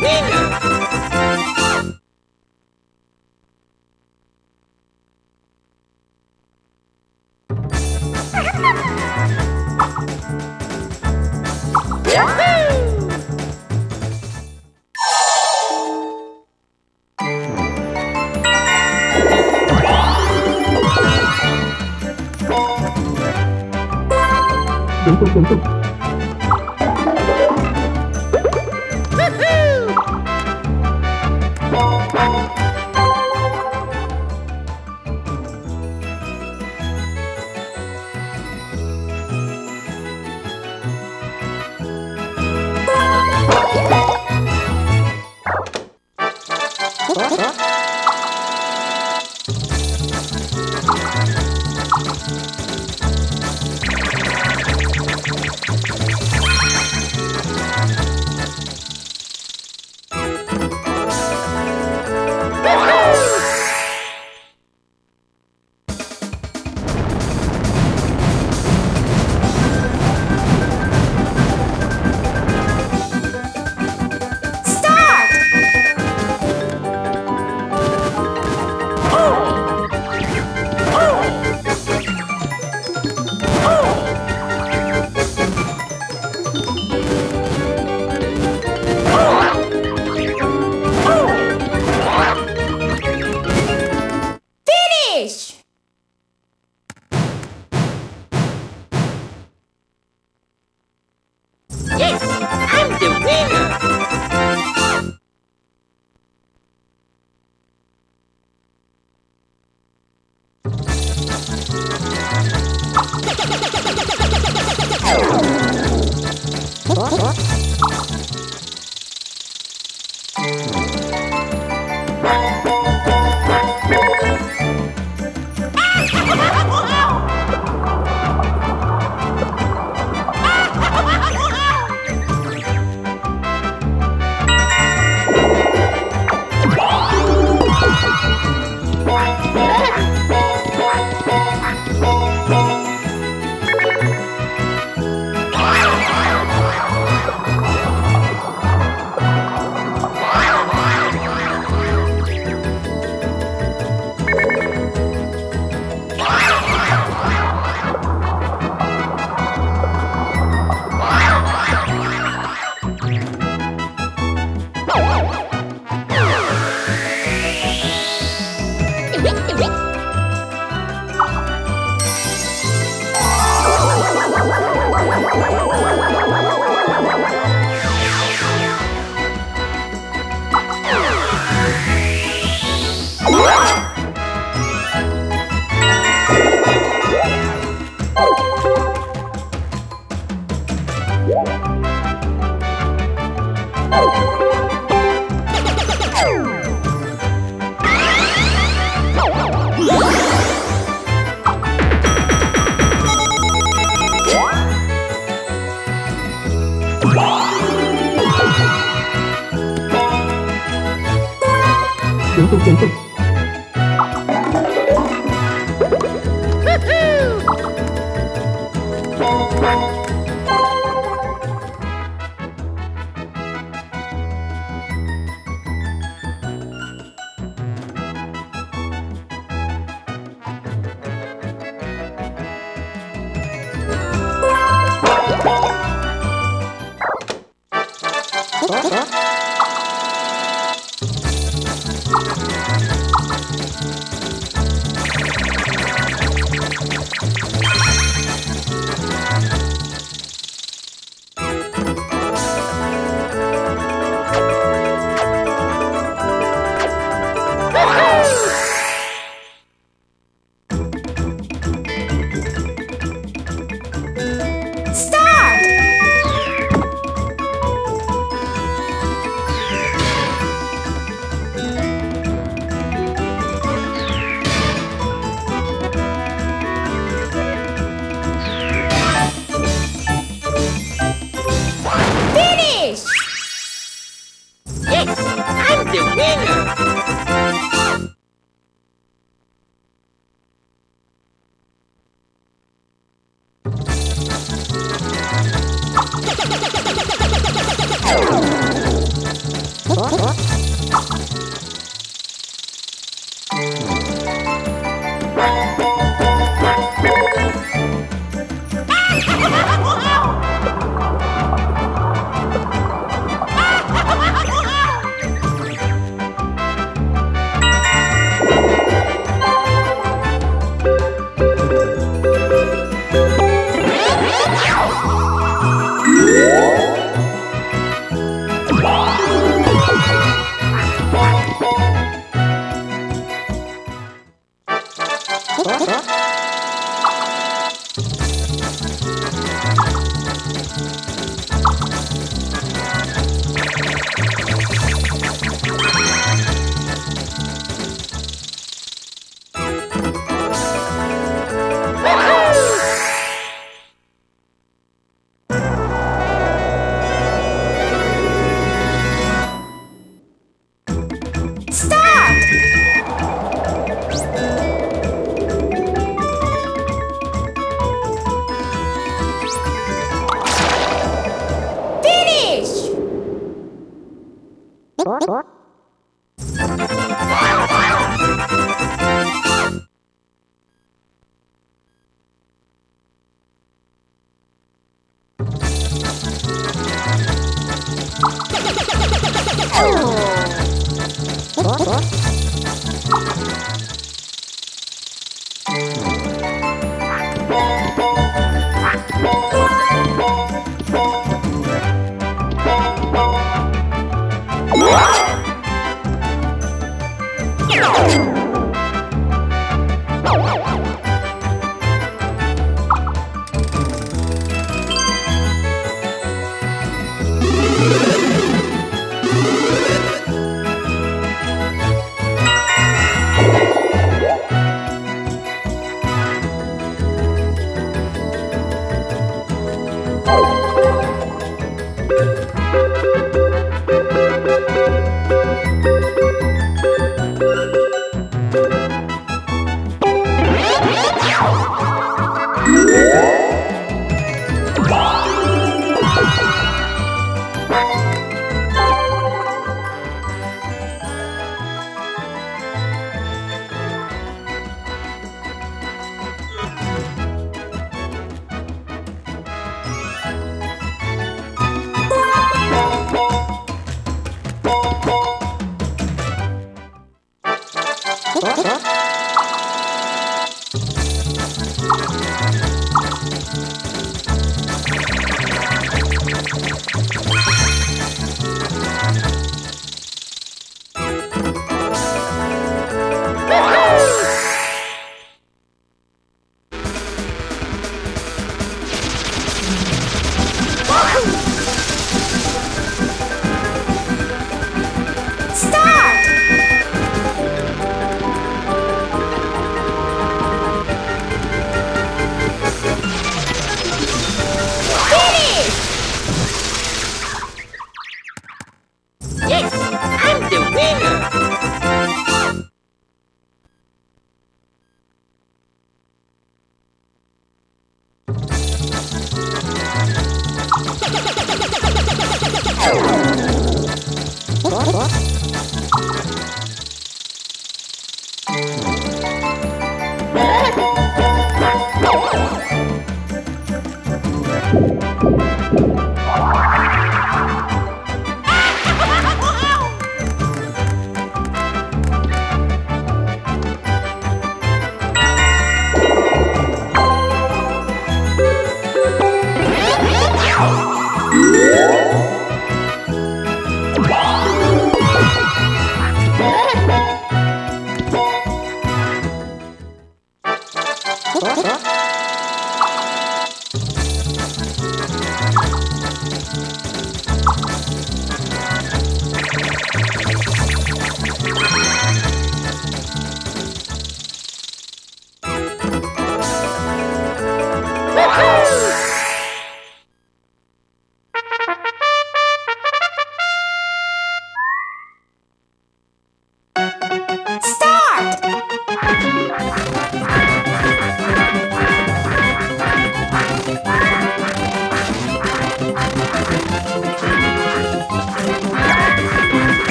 niña.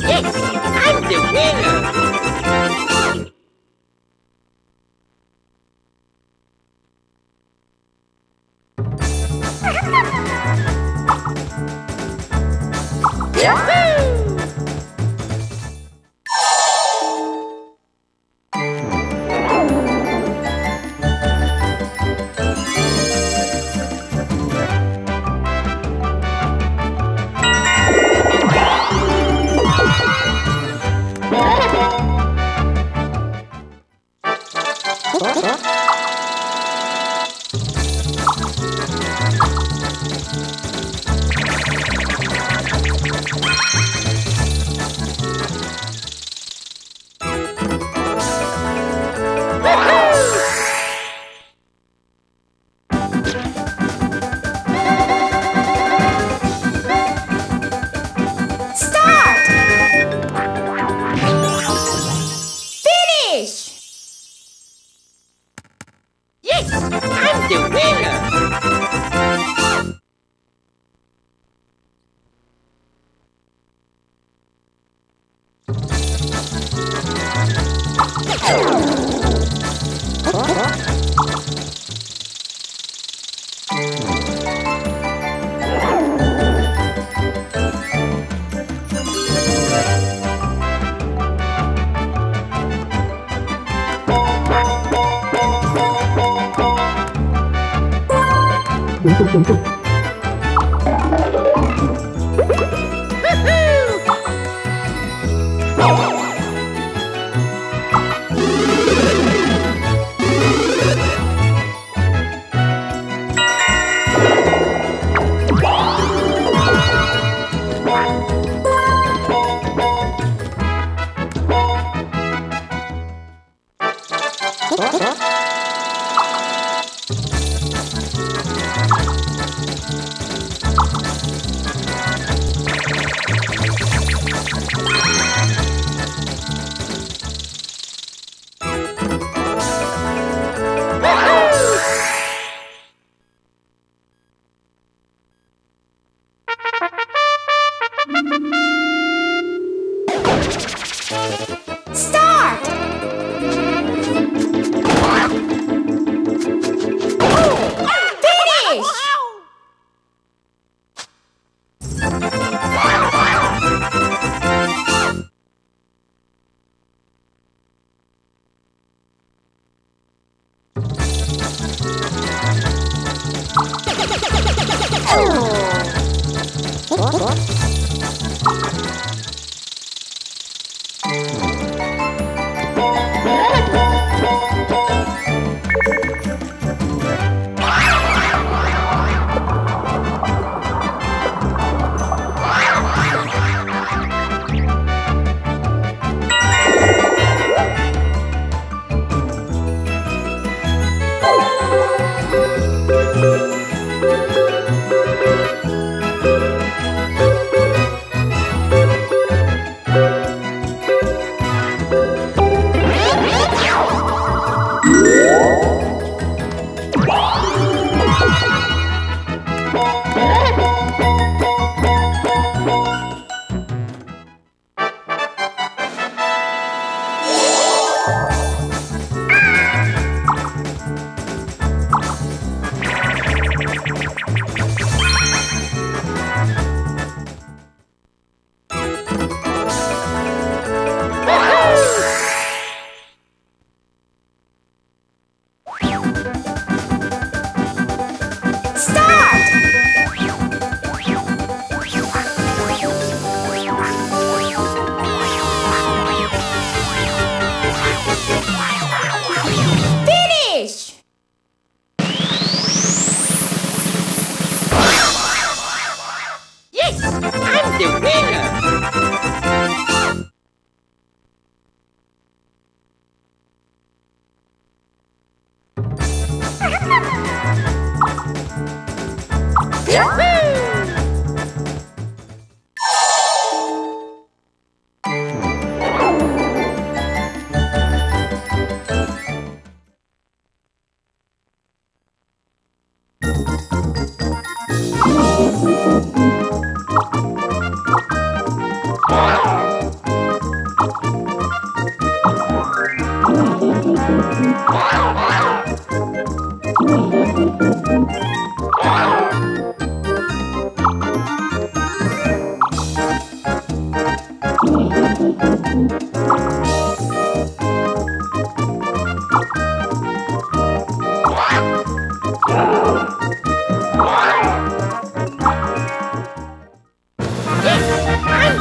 Yes, I'm the winner.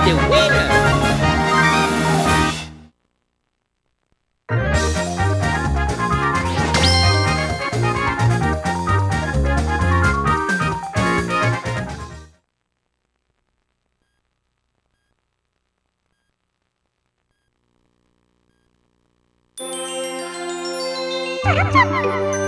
the winner.